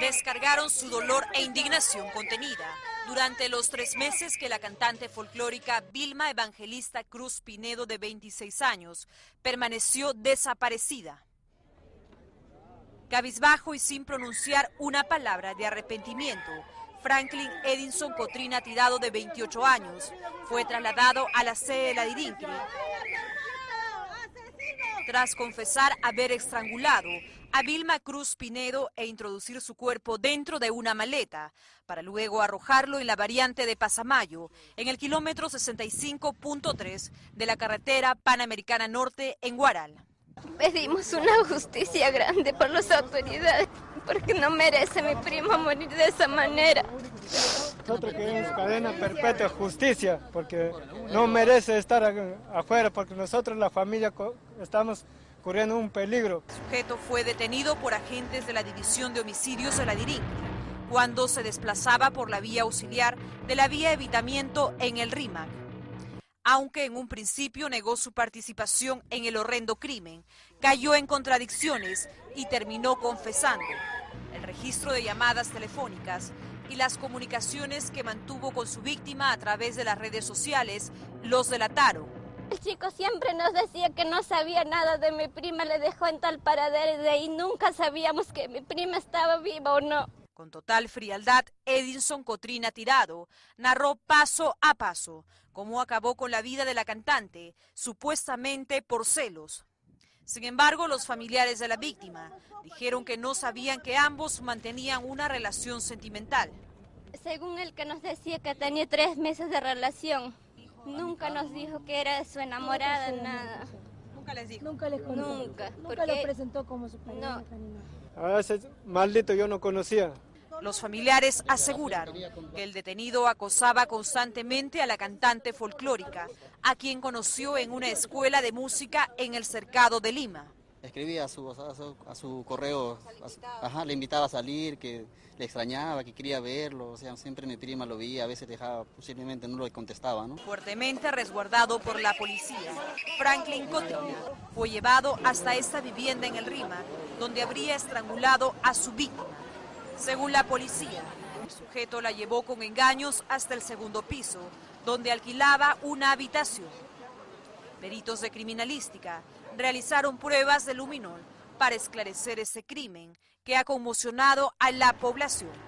Descargaron su dolor e indignación contenida durante los 3 meses que la cantante folclórica Vilma Evangelista Cruz Pinedo, de 26 años, permaneció desaparecida. Cabizbajo y sin pronunciar una palabra de arrepentimiento, Franklin Edinzon Cotrina Tirado, de 28 años, fue trasladado a la sede de la DIRINCRI tras confesar haber estrangulado a Vilma Cruz Pinedo e introducir su cuerpo dentro de una maleta, para luego arrojarlo en la variante de Pasamayo, en el kilómetro 65.3 de la carretera Panamericana Norte en Huaral. Pedimos una justicia grande por las autoridades, porque no merece mi prima morir de esa manera. Nosotros queremos cadena perpetua, justicia, porque no merece estar afuera, porque nosotros, la familia, estamos corriendo un peligro. El sujeto fue detenido por agentes de la División de Homicidios de la DIRINCRI cuando se desplazaba por la vía auxiliar de la vía evitamiento en el Rímac. Aunque en un principio negó su participación en el horrendo crimen, cayó en contradicciones y terminó confesando. El registro de llamadas telefónicas y las comunicaciones que mantuvo con su víctima a través de las redes sociales los delataron. El chico siempre nos decía que no sabía nada de mi prima, le dejó en tal paradero y de ahí nunca sabíamos que mi prima estaba viva o no. Con total frialdad, Edinzon Cotrina Tirado narró paso a paso cómo acabó con la vida de la cantante, supuestamente por celos. Sin embargo, los familiares de la víctima dijeron que no sabían que ambos mantenían una relación sentimental. Según él, que nos decía que tenía 3 meses de relación, nunca nos dijo que era su enamorada, nada. ¿Nunca les dijo? Nunca les contó. Nunca. Nunca lo presentó como su pareja. No. A veces, maldito, yo no conocía. Los familiares aseguran que el detenido acosaba constantemente a la cantante folclórica, a quien conoció en una escuela de música en el Cercado de Lima. Escribía a su correo, le invitaba a salir, que le extrañaba, que quería verlo, o sea, siempre mi prima lo veía, a veces dejaba, posiblemente no lo contestaba, ¿no? Fuertemente resguardado por la policía, Franklin Cotrina fue llevado hasta esta vivienda en el Rímac, donde habría estrangulado a su víctima. Según la policía, el sujeto la llevó con engaños hasta el 2.º piso, donde alquilaba una habitación. Peritos de criminalística realizaron pruebas de luminol para esclarecer ese crimen que ha conmocionado a la población.